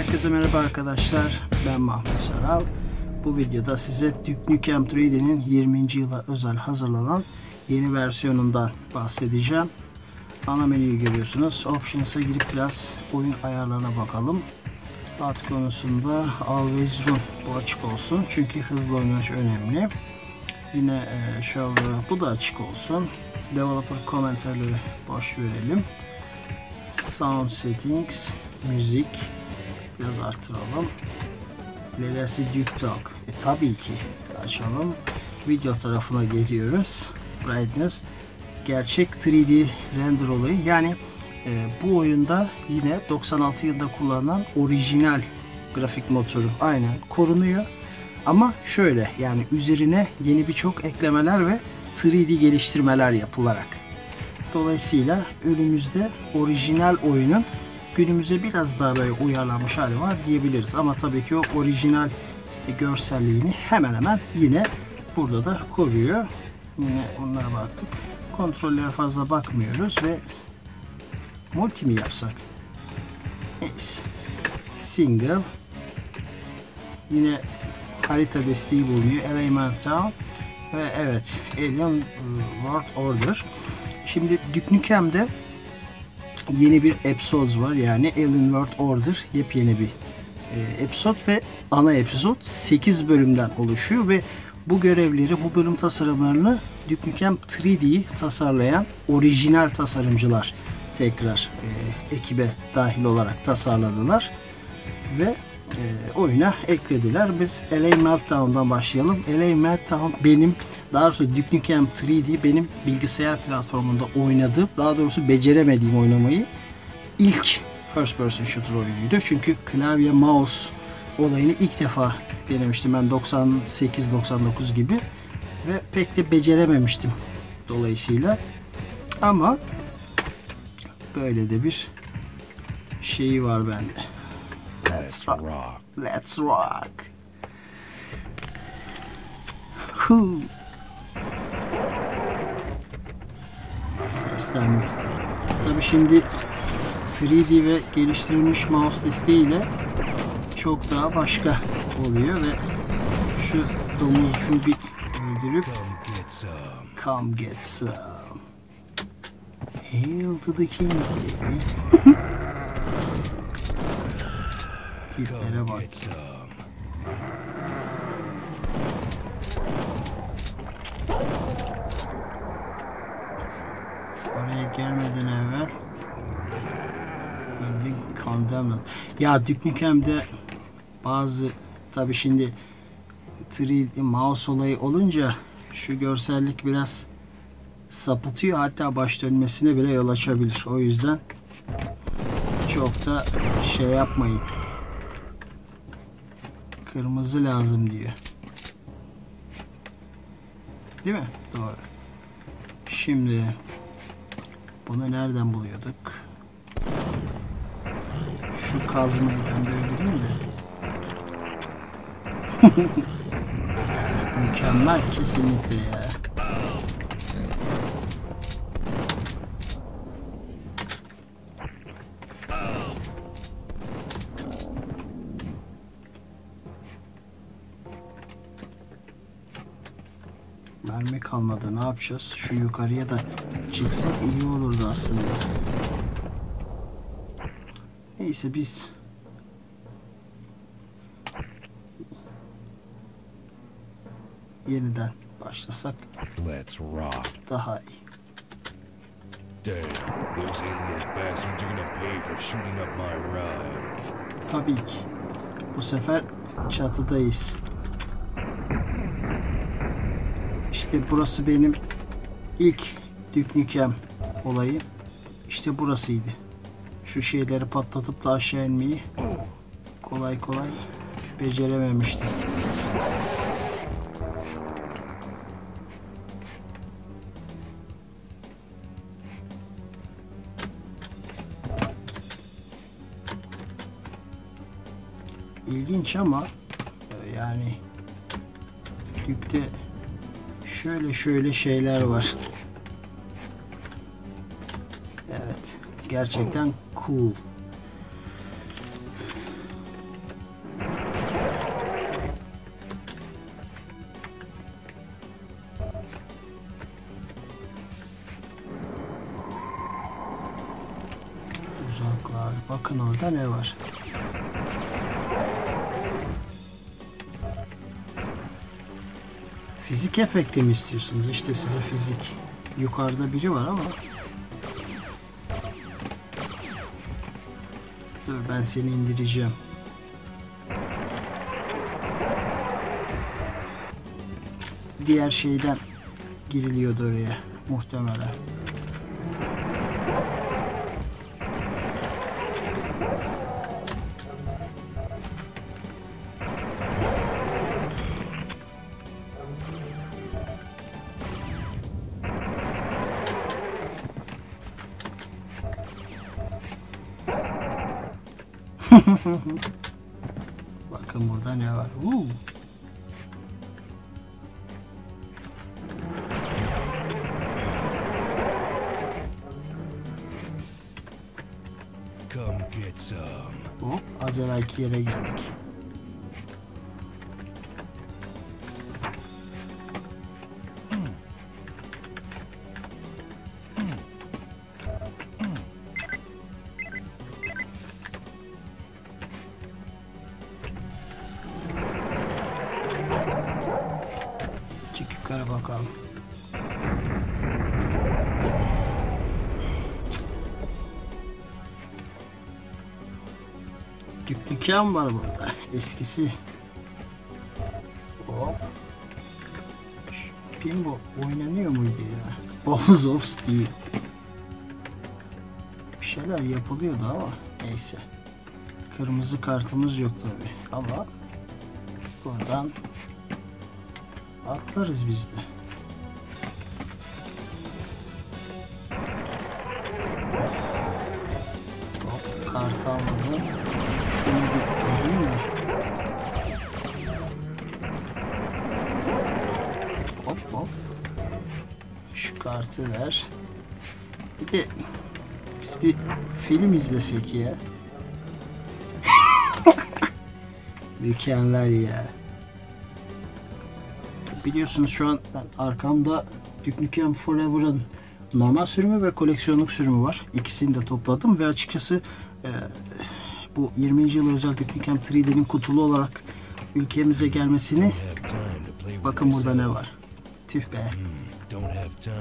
Herkese merhaba arkadaşlar, ben Mahmut Saral. Bu videoda size Duke Nukem 3D'nin 20. yıla özel hazırlanan yeni versiyonundan bahsedeceğim. Ana menüyü görüyorsunuz. Options'a girip biraz oyun ayarlarına bakalım. Art konusunda Always Run, bu açık olsun çünkü hızlı oynaş önemli. Yine şöyle, bu da açık olsun. Developer Commentary'leri boş verelim. Sound Settings, müzik biraz artıralım. LLC Duke Talk, tabii ki açalım. Video tarafına geliyoruz. Brightness, gerçek 3D render olayı. Yani bu oyunda yine 96 yılında kullanılan orijinal grafik motoru aynen korunuyor. Ama şöyle, yani üzerine yeni birçok eklemeler ve 3D geliştirmeler yapılarak. Dolayısıyla önümüzde orijinal oyunun günümüze biraz daha böyle uyarlanmış hali var diyebiliriz. Ama tabii ki o orijinal görselliğini hemen hemen yine burada da koruyor. Yine onlara baktık. Kontrollere fazla bakmıyoruz ve multi mi yapsak? Neyse. Single. Yine harita desteği bulunuyor. LA Meltdown ve evet, Alien World Order. Şimdi Duke Nukem'de yeni bir episode var, yani Alien World Order yepyeni bir episode ve ana episode 8 bölümden oluşuyor ve bu görevleri, bu bölüm tasarımlarını Duke Nukem 3D'yi tasarlayan orijinal tasarımcılar tekrar ekibe dahil olarak tasarladılar ve oyuna eklediler. Biz LA Meltdown'dan başlayalım. LA Meltdown benim, daha doğrusu Duke Nukem 3D benim bilgisayar platformunda oynadığım, daha doğrusu beceremediğim oynamayı ilk first person shooter oyunuydu. Çünkü klavye mouse olayını ilk defa denemiştim ben 98-99 gibi ve pek de becerememiştim dolayısıyla. Ama böyle de bir şeyi var bende. Let's rock. Let's rock. Huu. Seslenme. Tabii şimdi 3D ve geliştirilmiş mouse desteğiyle çok daha başka oluyor ve şu domuzcu bir öldürüp come get some. Hail to the king. Tiplere bak. Oraya gelmeden evvel bildik kandemler. Ya Duke Nukem'de bazı, tabi şimdi 3D mouse olayı olunca şu görsellik biraz sapıtıyor, hatta baş dönmesine bile yol açabilir. O yüzden çok da şey yapmayın. Kırmızı lazım diyor. Değil mi? Doğru. Şimdi bunu nereden buluyorduk? Şu kazmayı ben böyle değil mi? Mükemmel kesinlikle ya. Mermi kalmadı, ne yapacağız? Şu yukarıya da çıksak iyi olurdu aslında. Neyse biz yeniden başlasak daha iyi. Tabii ki bu sefer çatıdayız. İşte burası benim ilk Duke Nukem olayı. İşte burasıydı. Şu şeyleri patlatıp da aşağı inmeyi kolay kolay becerememiştim. İlginç ama yani Duke'de şöyle şeyler var. Evet. Gerçekten cool. bakın orada ne var. Fizik efekti mi istiyorsunuz? İşte size fizik. Yukarıda biri var ama. Dur ben seni indireceğim. Diğer şeyden giriliyordu oraya muhtemelen. Bakın burada ne var? Hop, az evvelki yere geldik. Dükkan var burada, eskisi. Hop. Pinball oynanıyor muydu ya? Balls of Steel. Bir şeyler yapılıyordu ama neyse. Kırmızı kartımız yok tabi ama buradan atlarız biz de. Hop, kart almadım. Şunu bitireyim mi? Hop hop. Şu kartı ver. Bir de biz bir film izlesek ya. Mükemmel ya. Biliyorsunuz şu an arkamda Duke Nukem Forever'ın normal sürümü ve koleksiyonluk sürümü var. İkisini de topladım ve açıkçası bu 20. yıl özel Duke Nukem 3D'nin kutulu olarak ülkemize gelmesini... Bakın burada ne var. Tüh be.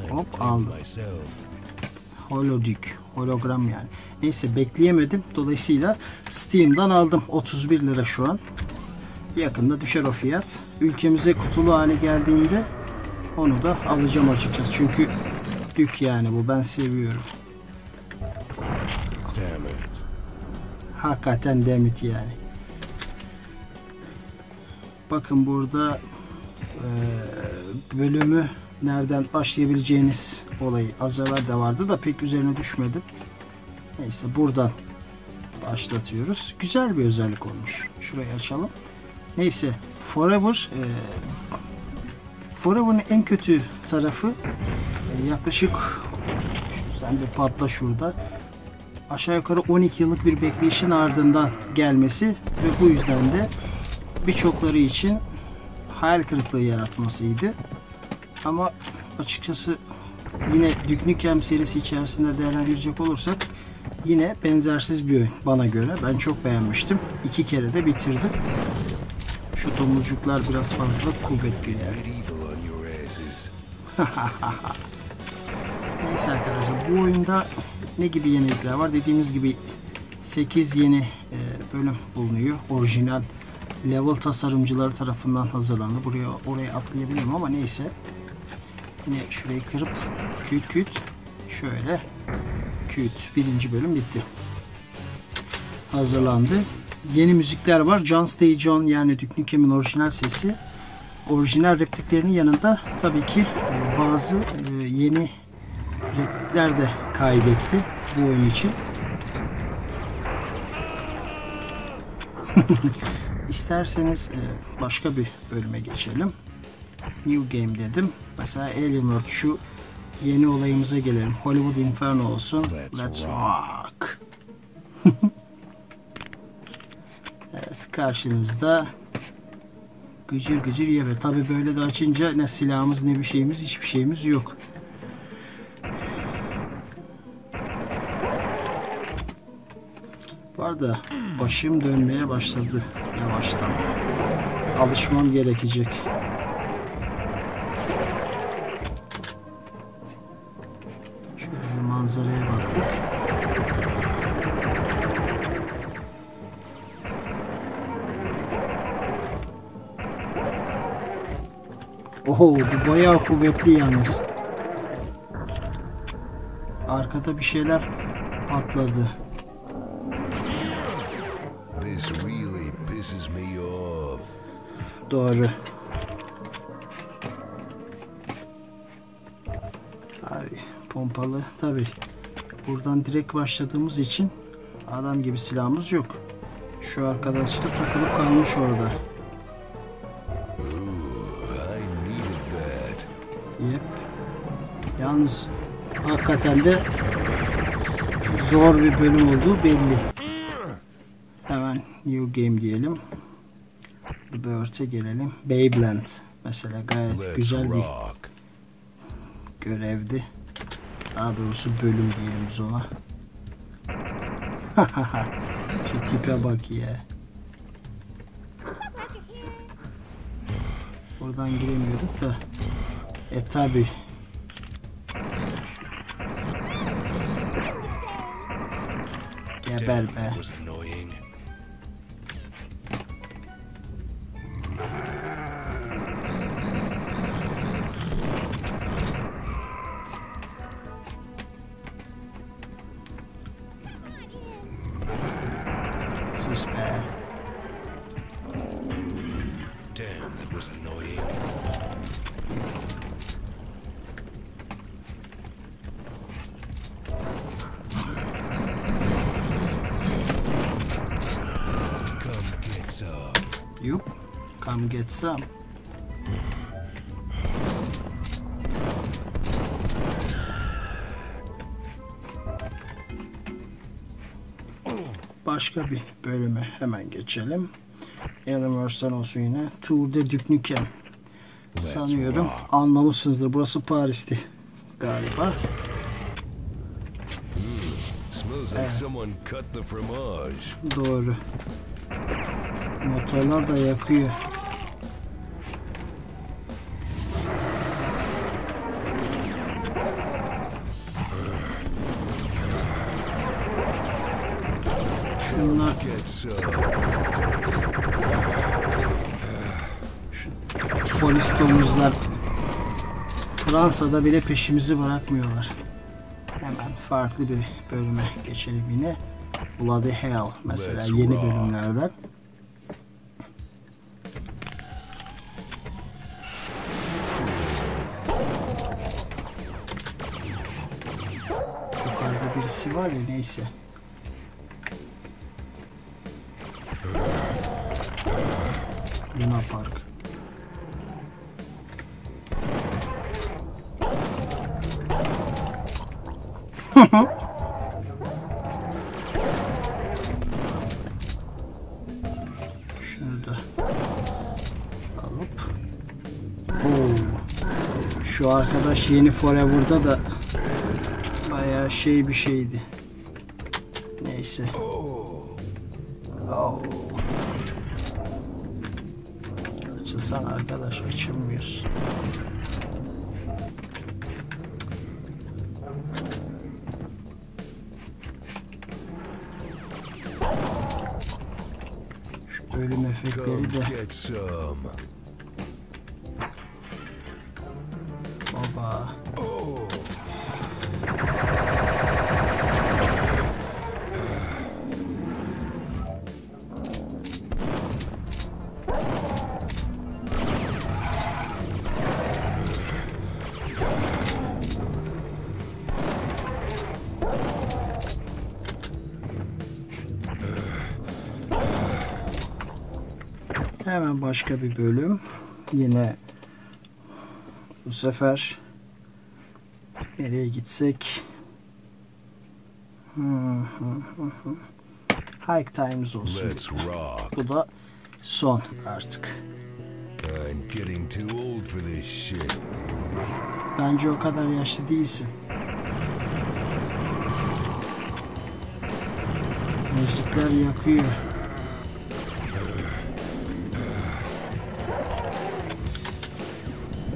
Hop aldım. Holoduke. Hologram yani. Neyse bekleyemedim. Dolayısıyla Steam'dan aldım. 31 lira şu an. Yakında düşer o fiyat. Ülkemize kutulu hale geldiğinde onu da alacağım açıkçası. Çünkü Duke yani bu. Ben seviyorum. Hakikaten demit yani. Bakın burada bölümü nereden başlayabileceğiniz olayı az evvel de vardı da pek üzerine düşmedim. Neyse buradan başlatıyoruz. Güzel bir özellik olmuş. Şurayı açalım. Neyse Forever, Forever'ın en kötü tarafı yaklaşık sen bir patla şurada. Aşağı yukarı 12 yıllık bir bekleyişin ardından gelmesi ve bu yüzden de birçokları için hayal kırıklığı yaratmasıydı. Ama açıkçası yine Duke Nukem serisi içerisinde değerlendirecek olursak yine benzersiz bir oyun bana göre. Ben çok beğenmiştim. 2 kere de bitirdim. Şu domuzcuklar biraz fazla kuvvetli yani. Neyse arkadaşlar bu oyunda ne gibi yenilikler var? Dediğimiz gibi 8 yeni bölüm bulunuyor. Orijinal level tasarımcıları tarafından hazırlandı. Buraya oraya atlayabilirim ama neyse. Yine şurayı kırıp şöyle birinci bölüm bitti. Hazırlandı. Yeni müzikler var. John St. John yani Duke Nukem'in orijinal sesi. Orijinal repliklerinin yanında tabii ki bazı yeni replikler de kaydetti bu oyun için. İsterseniz başka bir bölüme geçelim. New Game dedim. Mesela Alien World şu yeni olayımıza gelelim. Hollywood Inferno olsun. Let's rock. Evet karşınızda gıcır gıcır yeme. Tabi böyle de açınca ne silahımız ne bir şeyimiz hiçbir şeyimiz yok. var da başım dönmeye başladı yavaştan. Alışmam gerekecek. Şöyle manzaraya baktık. Oho, bu bayağı kuvvetli yalnız. Arkada bir şeyler patladı. Doğru. Abi pompalı tabi. Buradan direkt başladığımız için adam gibi silahımız yok. Şu arkadaş da takılıp kalmış orada. Yep. Yalnız hakikaten de zor bir bölüm olduğu belli. Hemen new game diyelim. The Bird'e gelelim. Babeland mesela gayet güzel bir görevdi. Daha doğrusu bölüm diyelim biz ona. Şu tipe bak ya. Buradan giremiyorduk da. E tabi. Geber be. Get some. Başka bir bölüme hemen geçelim. Alien World olsun yine. Tour'da Duke Nukem. Sanıyorum anlamışsınızdır. Burası Paris'ti galiba. Evet. Doğru. Motorlar da yakıyor. Şu polis domuzlar Fransa'da bile peşimizi bırakmıyorlar. Hemen farklı bir bölüme geçelim yine. Bloody Hell mesela yeni bölümlerden. Yukarıda birisi var ya, neyse. Luna Park. Şunu da alıp. Oo. Şu arkadaş yeni Forever'da da bayağı şey bir şeydi. Neyse. Oh. Sen arkadaş açılmıyorsun. Şu bölüm efektleri de. Baba. Hemen başka bir bölüm. Yine bu sefer nereye gitsek? Hike Times olsun. Bu da son artık. Bence o kadar yaşlı değilsin. Müzikler yakıyor.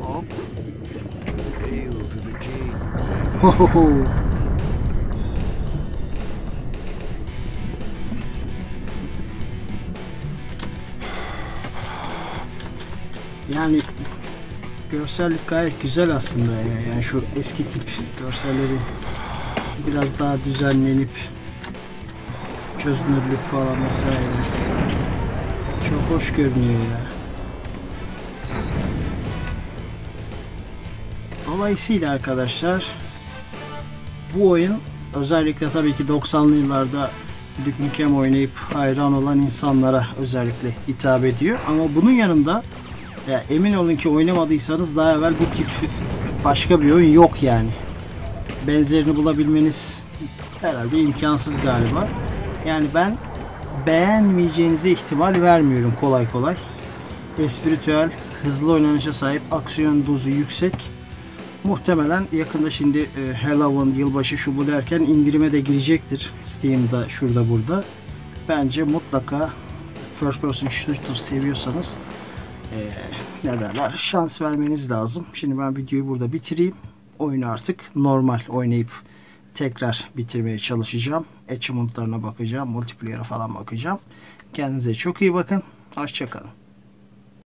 Hop. Hohoho. Yani görsellik gayet güzel aslında ya. Yani şu eski tip görselleri biraz daha düzenlenip çözünürlük falan mesela çok hoş görünüyor ya. Dolayısıyla arkadaşlar bu oyun özellikle tabii ki 90'lı yıllarda Duke Nukem oynayıp hayran olan insanlara özellikle hitap ediyor. Ama bunun yanında ya emin olun ki oynamadıysanız daha evvel bu tip başka bir oyun yok yani. Benzerini bulabilmeniz herhalde imkansız galiba. Yani ben beğenmeyeceğinize ihtimal vermiyorum kolay kolay. Espritüel, hızlı oynanışa sahip, aksiyon dozu yüksek. Muhtemelen yakında şimdi Halloween, yılbaşı şu bu derken indirime de girecektir. Steam'da, şurada, burada. Bence mutlaka first person shooter seviyorsanız ne derler, şans vermeniz lazım. Şimdi ben videoyu burada bitireyim. Oyunu artık normal oynayıp tekrar bitirmeye çalışacağım. Achievement'larına bakacağım, multiplayer'a falan bakacağım. Kendinize çok iyi bakın. Hoşça kalın.